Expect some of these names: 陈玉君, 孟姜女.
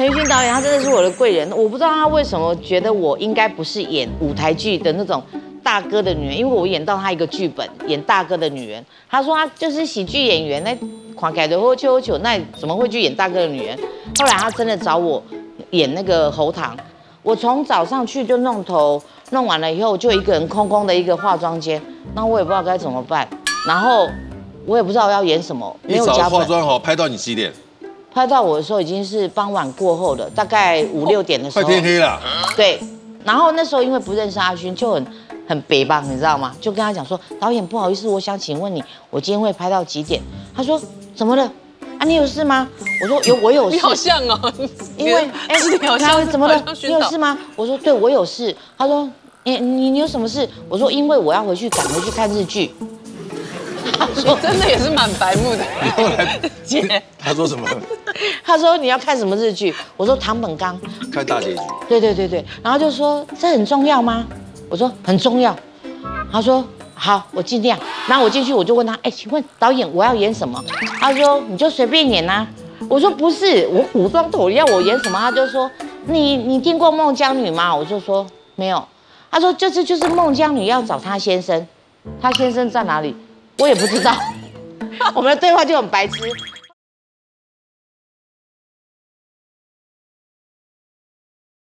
陈玉君导演他真的是我的贵人，我不知道他为什么觉得我应该不是演舞台剧的那种大哥的女人，因为我演到他一个剧本演大哥的女人，他说他就是喜剧演员，那狂改的或秋秋，那怎么会去演大哥的女人？后来他真的找我演那个喉糖，我从早上去就弄头，弄完了以后就一个人空空的一个化妆间，那我也不知道该怎么办，然后我也不知道要演什么，没有脚本。化妆好，拍到你几点？拍到我的时候已经是傍晚过后了，大概5、6点的时候。快天黑了。对，然后那时候因为不认识阿勋，就很北吧，你知道吗？就跟他讲说，导演不好意思，我想请问你，我今天会拍到几点？他说怎么了？啊，你有事吗？我说有，我有事。你好像哦，因为哎，他怎么了？你有事吗？我说对，我有事。他说你有什么事？我说因为我要赶回去看日剧。真的也是蛮白目的。后来姐他说什么？他说你要看什么日剧？我说唐本刚。看大结局。对。然后就说这很重要吗？我说很重要。他说好，我尽量。然后我进去我就问他，哎，请问导演我要演什么？他说你就随便演啊。我说不是，我古装头要我演什么？他就说你听过孟姜女吗？我就说没有。他说这次就是孟姜女要找她先生，她先生在哪里？我也不知道，我们的对话就很白痴。